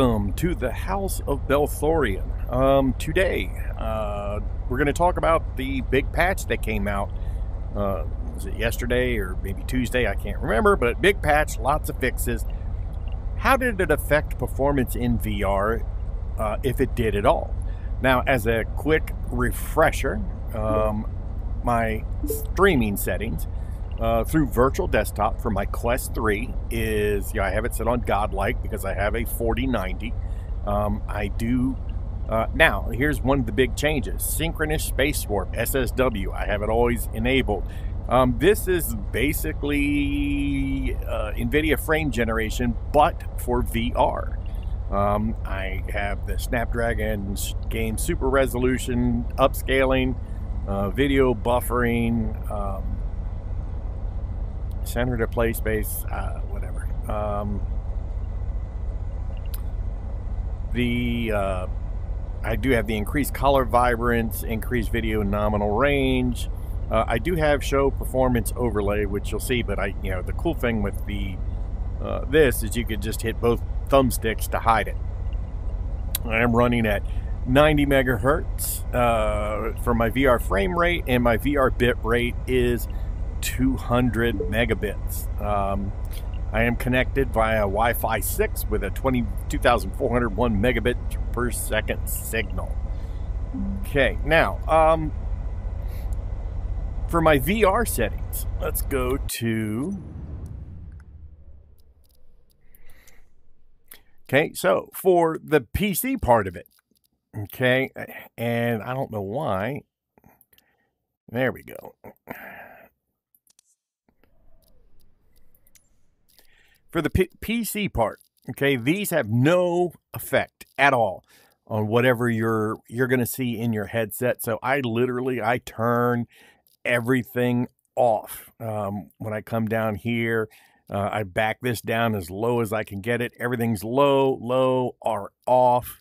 Welcome to the House of Belthorian. Today, we're going to talk about the big patch that came out. Was it yesterday or maybe Tuesday? I can't remember, but big patch, lots of fixes. How did it affect performance in VR, if it did at all? Now, as a quick refresher, my streaming settings through virtual desktop for my Quest 3 is, I have it set on Godlike because I have a 4090. I do, now, here's one of the big changes. Synchronous Space Warp, SSW, I have it always enabled. This is basically NVIDIA frame generation, but for VR. I have the Snapdragon game super resolution, upscaling, video buffering, center to play space, whatever. I do have the increased color vibrance, increased video nominal range. I do have show performance overlay, which you'll see. But the cool thing with the this is you could just hit both thumbsticks to hide it. I am running at 90 megahertz for my VR frame rate, and my VR bit rate is 200 megabits. I am connected via Wi-Fi 6 with a 2,401 megabit per second signal. Okay, now for my VR settings, let's go to... Okay, so for the PC part of it, okay, and I don't know why. There we go. For the PC part, okay, these have no effect at all on whatever you're going to see in your headset. So I literally, I turn everything off. When I come down here, I back this down as low as I can get it. Everything's low, or off.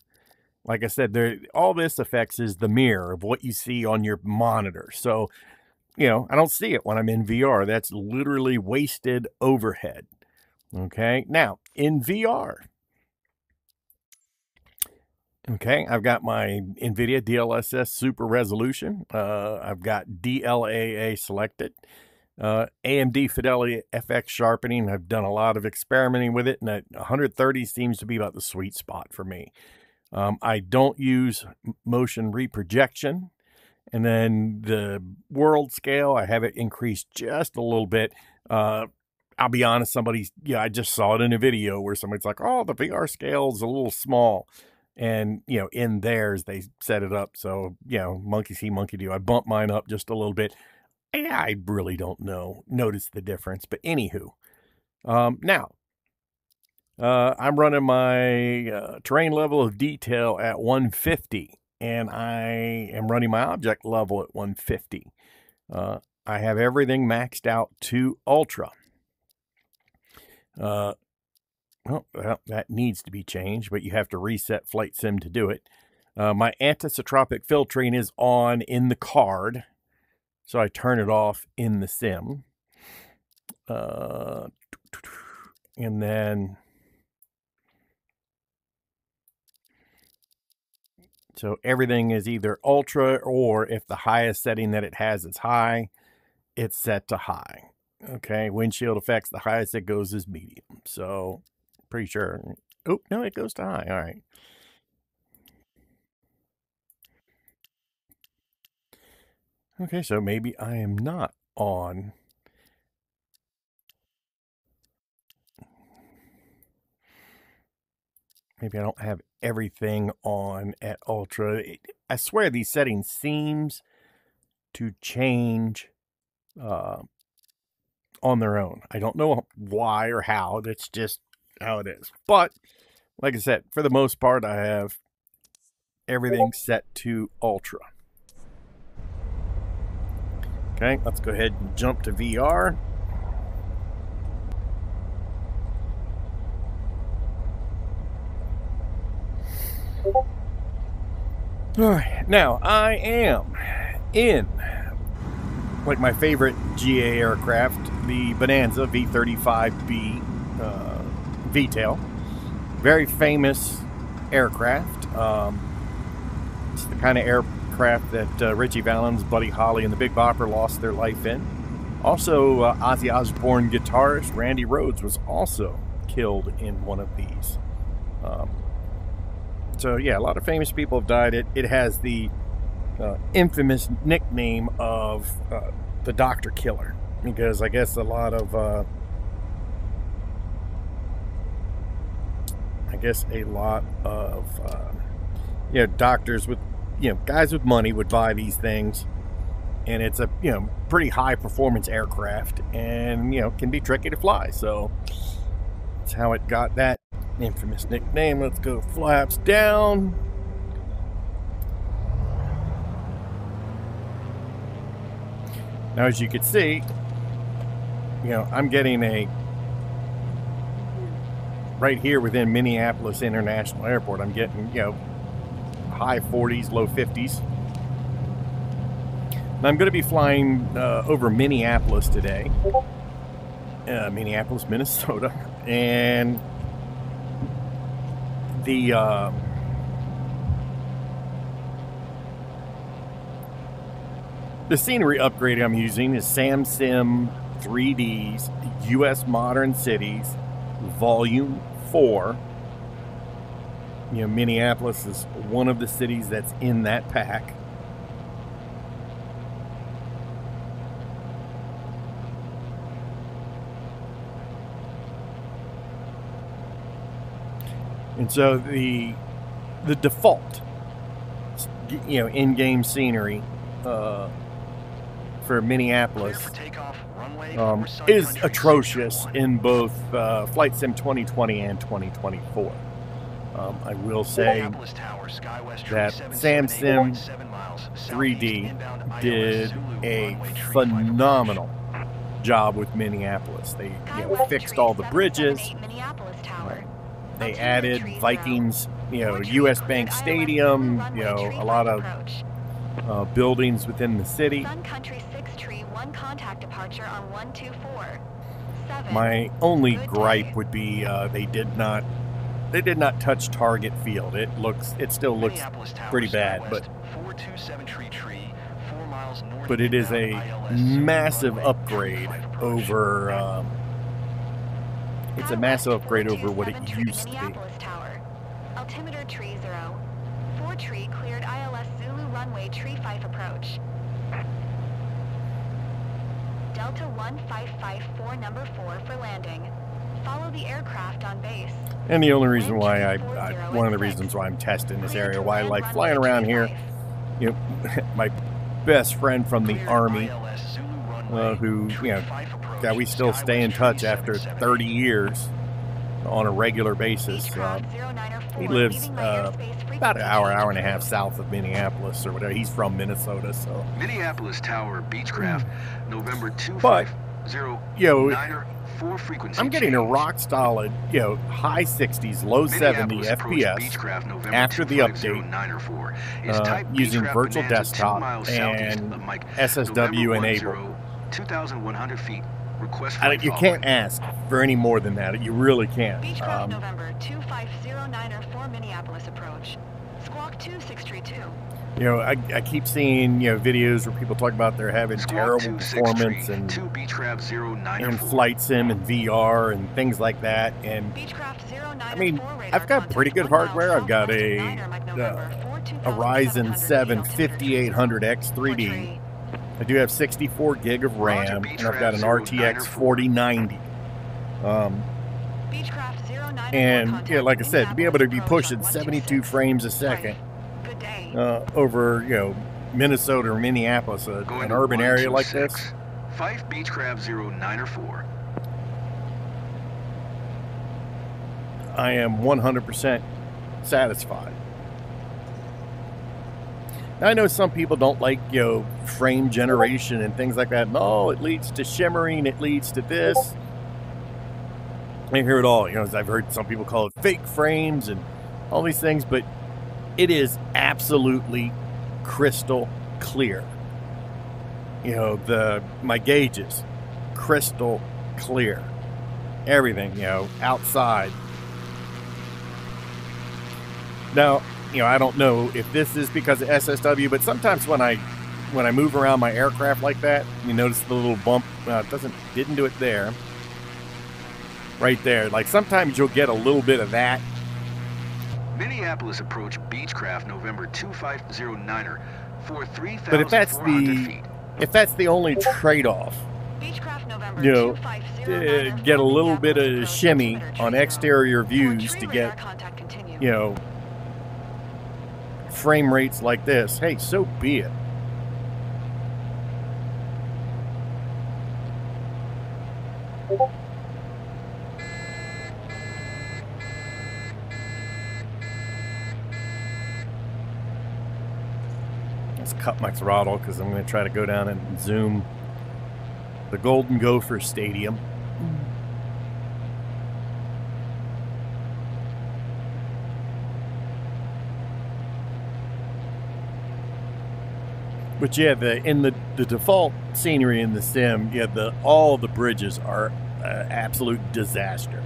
Like I said, all this affects is the mirror of what you see on your monitor. So, I don't see it when I'm in VR. That's literally wasted overhead. Okay, now in VR, okay, I've got my NVIDIA DLSS super resolution. I've got DLAA selected, AMD Fidelity FX sharpening. I've done a lot of experimenting with it, and at 130 seems to be about the sweet spot for me. I don't use motion reprojection. And then the world scale, I have it increased just a little bit. I'll be honest, I just saw it in a video where somebody's like, oh, the VR scale's a little small. And, in theirs, they set it up. So, monkey see, monkey do. I bumped mine up just a little bit. I really don't notice the difference. But anywho, now, I'm running my terrain level of detail at 150. And I am running my object level at 150. I have everything maxed out to ultra. Well, that needs to be changed, but you have to reset Flight Sim to do it. My anisotropic filtering is on in the card, so I turn it off in the sim. And then, so everything is either ultra, or if the highest setting that it has is high, it's set to high. Okay, windshield effects, the highest it goes is medium. So, pretty sure. Oh, no, it goes to high. All right. Okay, so maybe I am not on. Maybe I don't have everything on at ultra. I swear these settings seems to change on their own. I don't know why or how. That's just how it is. But like I said, for the most part, I have everything set to ultra. Okay, let's go ahead and jump to VR. All right, now I am in like my favorite GA aircraft, the Bonanza V-35B V-tail. Very famous aircraft. It's the kind of aircraft that Richie Valens, Buddy Holly, and the Big Bopper lost their life in. Also, Ozzy Osbourne guitarist Randy Rhodes was also killed in one of these. So yeah, a lot of famous people have died. It has the infamous nickname of the Doctor Killer, because I guess a lot of you know, doctors with, you know, guys with money would buy these things, and it's a, you know, pretty high performance aircraft, and, you know, can be tricky to fly, so that's how it got that infamous nickname. Let's go flaps down. Now, as you can see, you know, I'm getting a right here within Minneapolis International Airport. I'm getting, you know, high 40s, low 50s. And I'm going to be flying over Minneapolis today, Minneapolis, Minnesota, and the scenery upgrade I'm using is Samsim 3D's U.S. Modern Cities Volume 4. You know, Minneapolis is one of the cities that's in that pack. And so the default, you know, in-game scenery for Minneapolis is atrocious in both Flight Sim 2020 and 2024. I will say that Samsim 3D did a phenomenal job with Minneapolis. They, you know, fixed all the bridges. They added Vikings, you know, US Bank Stadium, you know, a lot of buildings within the city. My only gripe would be they did not touch Target Field. It still looks pretty bad, but it is a massive upgrade over. It's a massive upgrade over what it used to be. Altimeter tree 0. 4 tree cleared ILS Zulu runway tree 5 approach. Delta 1554 number 4 for landing. Follow the aircraft on base. And the only reason why one of the reasons why I'm testing this area, why I like flying around here, you know, my best friend from the Army, who, you know, that we still stay in touch after 30 years on a regular basis. He lives about an hour and a half south of Minneapolis or whatever. He's from Minnesota, so. Minneapolis Tower Beechcraft, November 25094 frequency. I'm getting a rock solid, you know, high 60s, low 70 FPS after the update using virtual desktop and SSW enabled. 2,100 feet. Request for you can't ask for any more than that. You really can't. Beechcraft November 2509 or 4 Minneapolis approach. Squawk 2632. You know, I keep seeing, you know, videos where people talk about they're having Squawk terrible performance and flight sim and VR and things like that. And I mean, I've got pretty good hardware. I've got a Ryzen 7 5800X3D. I do have 64 gig of RAM, and I've got an RTX 4090. And, yeah, like I said, to be able to be pushing 72 frames a second over, you know, Minnesota or Minneapolis, an urban area like this. 5 Beechcraft 0904. I am 100% satisfied. I know some people don't like, you know, frame generation and things like that. No, it leads to shimmering. It leads to this. I hear it all. You know, I've heard some people call it fake frames and all these things, but it is absolutely crystal clear. You know, my gauges, crystal clear. Everything, you know, outside. Now, you know, I don't know if this is because of SSW, but sometimes when I move around my aircraft like that, you notice the little bump. Well, it didn't do it there. Right there. Like sometimes you'll get a little bit of that. Minneapolis approach Beechcraft November 2509er for 3,400 feet. But if that's the only trade-off, you know, get a little bit of shimmy on exterior views to get, you know, frame rates like this, hey, so be it. Let's cut my throttle because I'm going to try to go down and zoom the Golden Gopher Stadium. But yeah, in the default scenery in the sim, yeah, all the bridges are absolute disaster.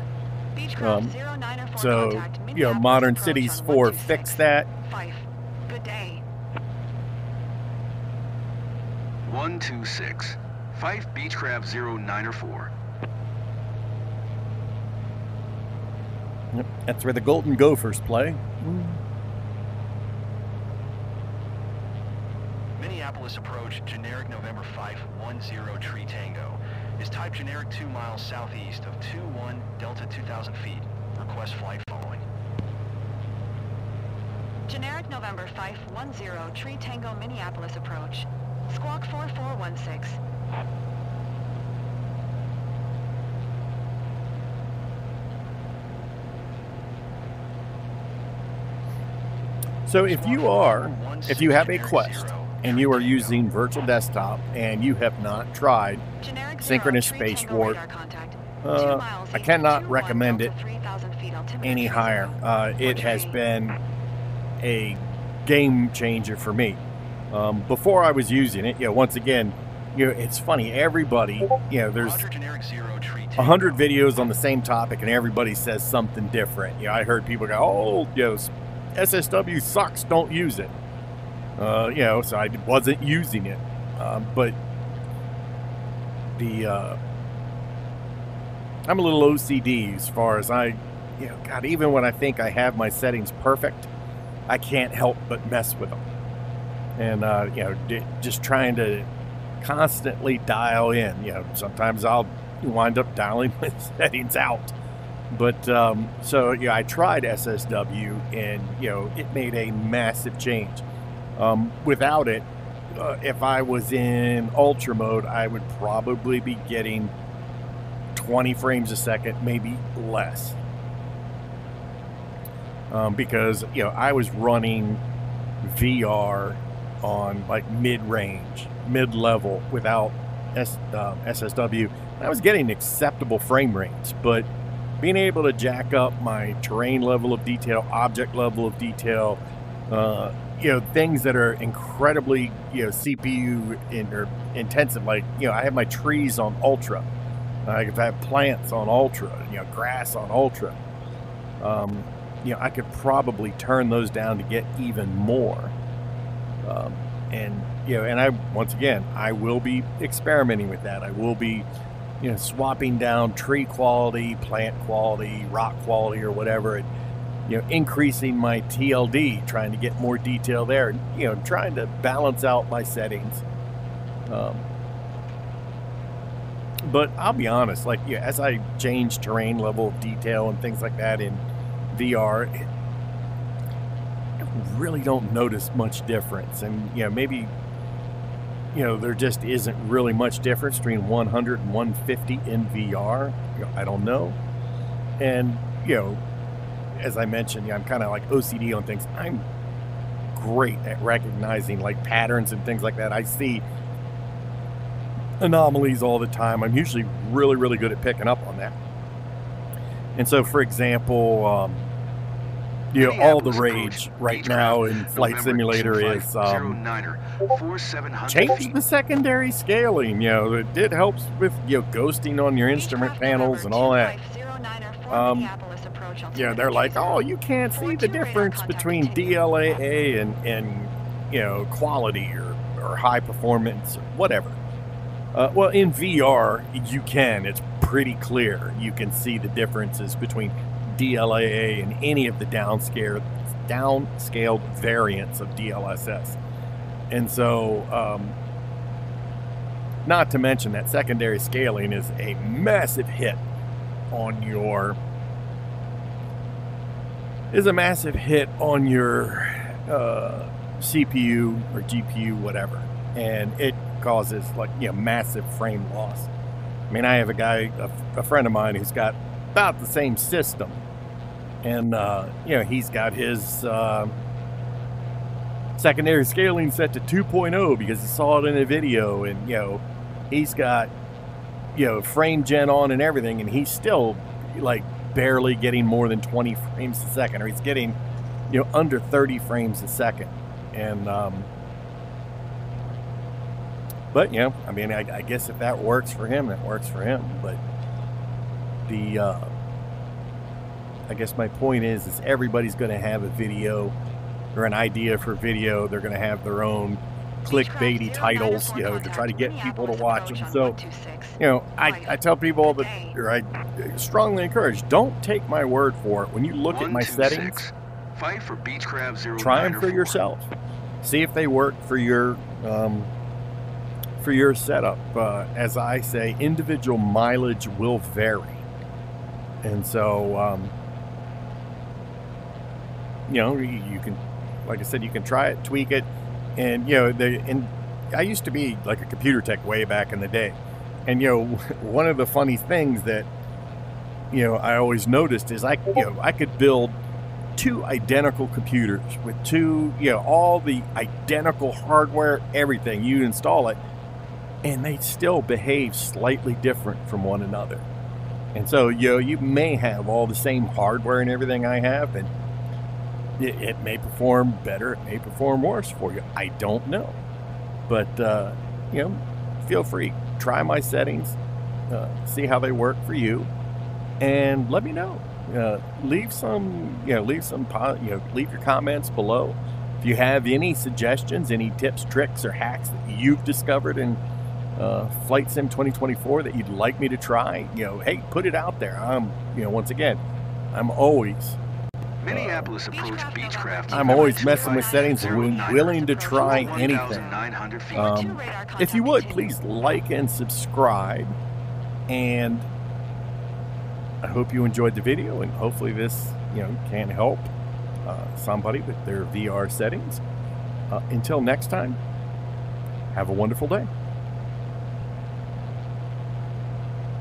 So, you know, Modern Cities 4 fixed that. 126. 5 Beechcraft 0904. Yep, that's where the Golden Gophers play. Minneapolis approach generic November 510 Tree Tango is type generic 2 miles southeast of 21 Delta 2000 feet. Request flight following. Generic November 510 Tree Tango Minneapolis approach. Squawk 4416. So if you have a Quest and you are using Virtual Desktop and you have not tried Synchronous Space Warp, I cannot recommend it any higher. It has been a game changer for me. Before I was using it, you know, once again, you know, it's funny, everybody, you know, there's 100 videos on the same topic and everybody says something different. You know, I heard people go, oh, you know, SSW sucks, don't use it. You know, so I wasn't using it, but the I'm a little OCD as far as you know, God, even when I think I have my settings perfect, I can't help but mess with them, and you know, just trying to constantly dial in. You know, sometimes I'll wind up dialing my settings out, but so yeah, I tried SSW, and you know, it made a massive change. Without it, if I was in ultra mode, I would probably be getting 20 frames a second, maybe less, because you know, I was running VR on like mid-range, mid-level without SSW, and I was getting acceptable frame rates. But being able to jack up my terrain level of detail, object level of detail, you know, things that are incredibly, you know, CPU intensive, like, you know, I have my trees on ultra, like if I have plants on ultra, you know, grass on ultra, you know, I could probably turn those down to get even more. And, you know, and I, once again, I will be experimenting with that. I will be, you know, swapping down tree quality, plant quality, rock quality, or whatever, and, you know, increasing my TLD, trying to get more detail there, and, you know, trying to balance out my settings. But I'll be honest, like, yeah, as I change terrain level of detail and things like that in VR, I really don't notice much difference. And, you know, maybe, you know, there just isn't really much difference between 100 and 150 in VR. You know, I don't know. And, you know, as I mentioned, yeah, I'm kind of like OCD on things. I'm great at recognizing like patterns and things like that. I see anomalies all the time. I'm usually really, really good at picking up on that. And so, for example, you know, all the rage right now in Flight Simulator is change the secondary scaling. You know, it helps with, you know, ghosting on your instrument panels and all that. Yeah, they're like, oh, you can't see the difference between DLAA and you know, quality or high performance or whatever. Well, in VR, you can. It's pretty clear. You can see the differences between DLAA and any of the downscaled variants of DLSS. And so, not to mention that secondary scaling is a massive hit on your... is a massive hit on your CPU or GPU, whatever. And it causes, like, you know, massive frame loss. I mean, I have a guy, a friend of mine who's got about the same system. And, you know, he's got his secondary scaling set to 2.0 because he saw it in a video. And, you know, he's got, you know, frame gen on and everything. And he's still, like, barely getting more than 20 frames a second. Or he's getting, you know, under 30 frames a second. And, but, you know, I mean, I guess if that works for him, that works for him. But the... I guess my point is everybody's going to have a video or an idea for video. They're going to have their own clickbaity titles, you know, to try to get people to watch them. So, you know, I tell people, but or I strongly encourage, don't take my word for it. When you look at my settings, try them for yourself. See if they work for your setup. As I say, individual mileage will vary. And so, you know, you can, like I said, you can try it, tweak it, and, you know, and I used to be like a computer tech way back in the day. And, you know, one of the funny things that, you know, I always noticed is I could build two identical computers with two, you know, all the identical hardware, everything. You install it, and they still behave slightly different from one another. And so, you know, you may have all the same hardware and everything I have, and it may perform better, it may perform worse for you. I don't know. But, you know, feel free. Try my settings, see how they work for you, and let me know. Leave your comments below. If you have any suggestions, any tips, tricks, or hacks that you've discovered in Flight Sim 2024 that you'd like me to try, you know, hey, put it out there. I'm, you know, once again, I'm always... Minneapolis approach Beechcraft. I'm always messing with settings and willing to try anything. If you would, please like and subscribe. And I hope you enjoyed the video, and hopefully this, you know, can help somebody with their VR settings. Until next time, have a wonderful day.